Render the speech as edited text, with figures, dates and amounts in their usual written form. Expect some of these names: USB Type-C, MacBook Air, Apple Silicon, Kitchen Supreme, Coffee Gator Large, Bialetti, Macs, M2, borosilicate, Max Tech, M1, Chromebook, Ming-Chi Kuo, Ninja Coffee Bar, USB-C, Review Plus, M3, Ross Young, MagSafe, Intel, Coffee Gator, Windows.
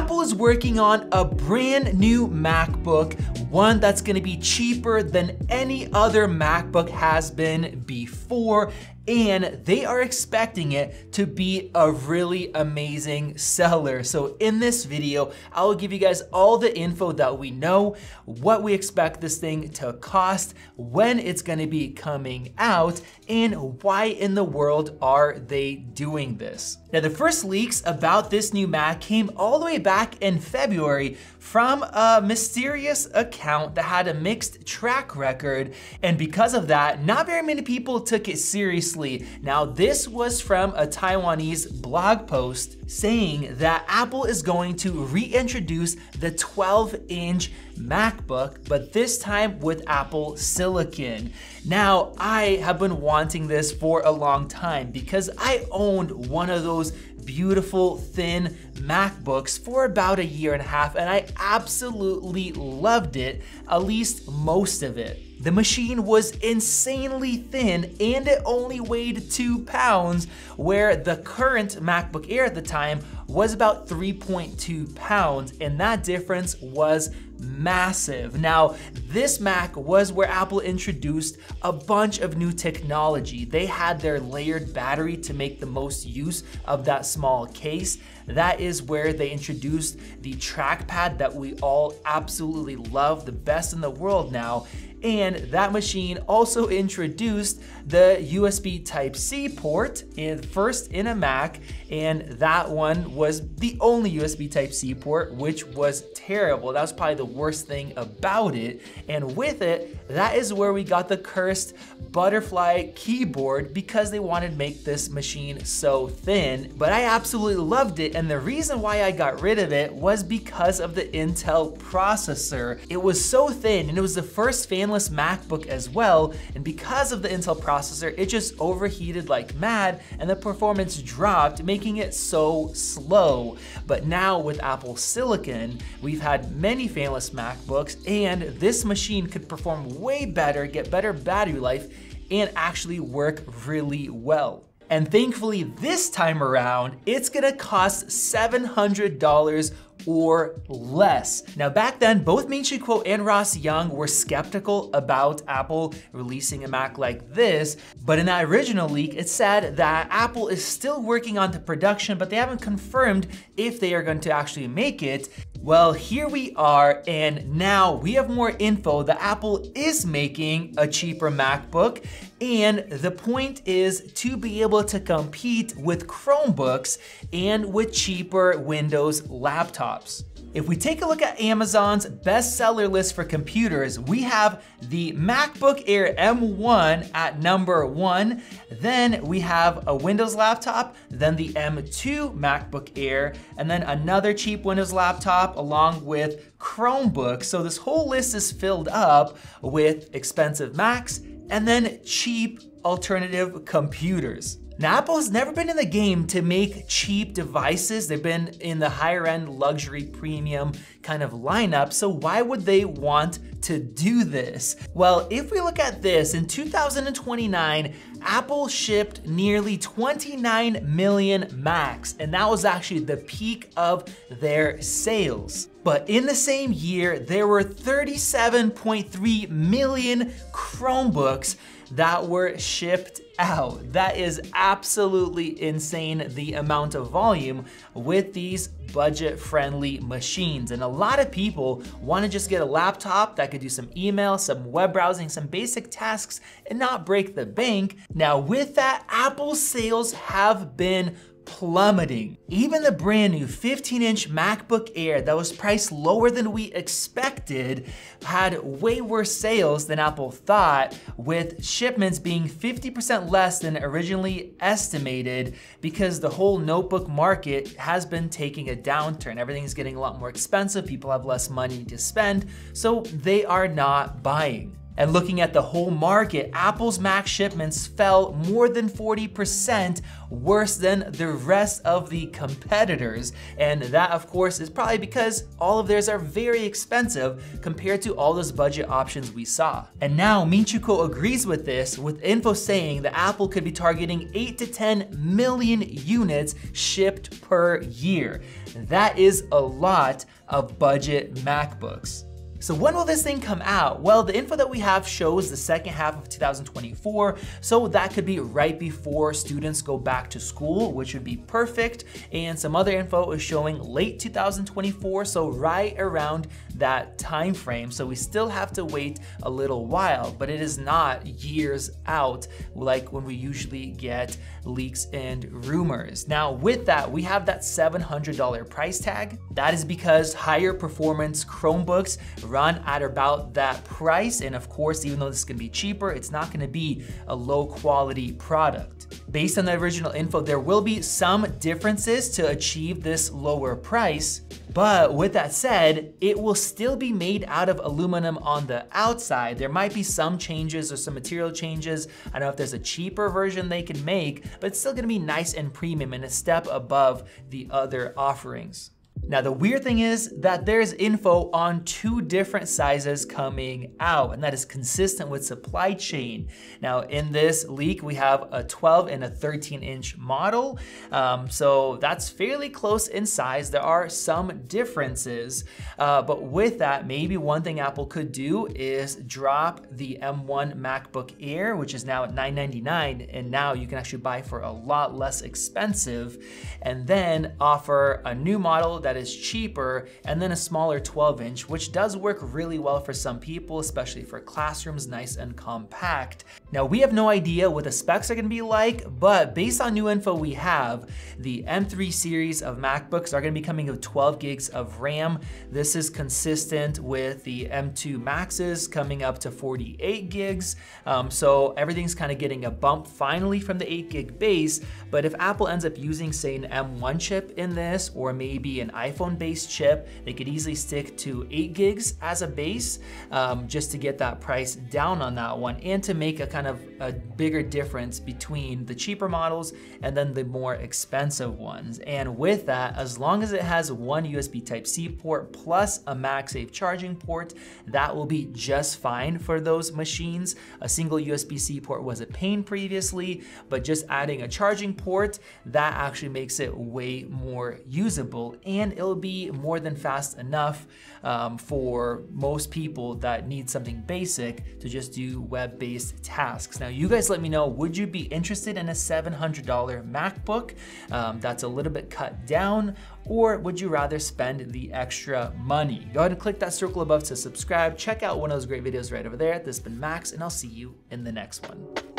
Apple is working on a brand new MacBook, one that's gonna be cheaper than any other MacBook has been before, and they are expecting it to be a really amazing seller. So in this video, I will give you guys all the info that we know, what we expect this thing to cost, when it's gonna be coming out, and why in the world are they doing this. Now, the first leaks about this new Mac came all the way back in February from a mysterious account that had a mixed track record, and because of that, not very many people took it seriously. Now, this was from a Taiwanese blog post saying that Apple is going to reintroduce the 12-inch MacBook, but this time with Apple Silicon. Now, I have been wanting this for a long time because I owned one of those beautiful thin MacBooks for about a year and a half, and I absolutely loved it, at least most of it. The machine was insanely thin and it only weighed 2 pounds, where the current MacBook Air at the time was about 3.2 pounds, and that difference was massive. Now, this Mac was where Apple introduced a bunch of new technology. They had their layered battery to make the most use of that small case. That is where they introduced the trackpad that we all absolutely love, the best in the world now. And that machine also introduced the USB Type-C port, first in a Mac, and that one was the only USB Type-C port, which was terrible. That was probably the worst thing about it. And with it, that is where we got the cursed butterfly keyboard, because they wanted to make this machine so thin. But I absolutely loved it, and the reason why I got rid of it was because of the Intel processor. It was so thin, and it was the first fan MacBook as well, and because of the Intel processor, it just overheated like mad and the performance dropped, making it so slow. But now with Apple Silicon, we've had many fanless MacBooks, and this machine could perform way better, get better battery life, and actually work really well. And thankfully this time around, it's gonna cost $700 or less. Now, back then, both Ming-Chi Kuo and Ross Young were skeptical about Apple releasing a Mac like this, but in that original leak, it said that Apple is still working on the production, but they haven't confirmed if they are going to actually make it. Well, here we are, and now we have more info that Apple is making a cheaper MacBook, and the point is to be able to compete with Chromebooks and with cheaper Windows laptops. If we take a look at Amazon's bestseller list for computers, we have the MacBook Air M1 at number 1, then we have a Windows laptop, then the M2 MacBook Air, and then another cheap Windows laptop along with Chromebooks. So this whole list is filled up with expensive Macs and then cheap alternative computers. Now, Apple has never been in the game to make cheap devices. They've been in the higher end luxury premium kind of lineup, so why would they want to do this? Well, if we look at this, in 2029, Apple shipped nearly 29 million Macs, and that was actually the peak of their sales. But in the same year, there were 37.3 million Chromebooks that were shipped out. That is absolutely insane, the amount of volume with these budget-friendly machines. And a lot of people want to just get a laptop that could do some email, some web browsing, some basic tasks, and not break the bank. Now, with that, Apple sales have been plummeting. Even the brand new 15-inch MacBook Air that was priced lower than we expected had way worse sales than Apple thought, with shipments being 50% less than originally estimated, because the whole notebook market has been taking a downturn. Everything's getting a lot more expensive, people have less money to spend, so they are not buying. And looking at the whole market, Apple's Mac shipments fell more than 40% worse than the rest of the competitors. And that, of course, is probably because all of theirs are very expensive compared to all those budget options we saw. And now Ming-Chi Kuo agrees with this, with info saying that Apple could be targeting 8 to 10 million units shipped per year. That is a lot of budget MacBooks. So when will this thing come out? Well, the info that we have shows the second half of 2024, so that could be right before students go back to school, which would be perfect. And some other info is showing late 2024, so right around that time frame. So we still have to wait a little while, but it is not years out like when we usually get leaks and rumors. Now with that, we have that $700 price tag. That is because higher performance Chromebooks run at about that price. And of course, even though this is gonna be cheaper, it's not gonna be a low quality product. Based on the original info, there will be some differences to achieve this lower price. But with that said, it will still be made out of aluminum on the outside. There might be some changes or some material changes. I don't know if there's a cheaper version they can make, but it's still gonna be nice and premium and a step above the other offerings. Now, the weird thing is that there's info on two different sizes coming out, and that is consistent with supply chain. Now, in this leak, we have a 12 and a 13-inch model, so that's fairly close in size. There are some differences, but with that, maybe one thing Apple could do is drop the M1 MacBook Air, which is now at $999, and now you can actually buy for a lot less expensive, and then offer a new model that is cheaper, and then a smaller 12-inch, which does work really well for some people, especially for classrooms, nice and compact. Now, we have no idea what the specs are gonna be like, but based on new info we have, the M3 series of MacBooks are gonna be coming with 12 gigs of RAM. This is consistent with the M2 Maxes coming up to 48 gigs. So everything's kind of getting a bump finally from the 8 gig base, but if Apple ends up using, say, an M1 chip in this, or maybe an iPhone-based chip, they could easily stick to 8 gigs as a base, just to get that price down on that one, and to make a kind of a bigger difference between the cheaper models and then the more expensive ones. And with that, as long as it has one USB Type-C port plus a MagSafe charging port, that will be just fine for those machines. A single USB-C port was a pain previously, but just adding a charging port, that actually makes it way more usable, and it'll be more than fast enough for most people that need something basic to just do web-based tasks. Now, you guys let me know, would you be interested in a $700 MacBook that's a little bit cut down, or would you rather spend the extra money? Go ahead and click that circle above to subscribe. Check out one of those great videos right over there. This has been Max, and I'll see you in the next one.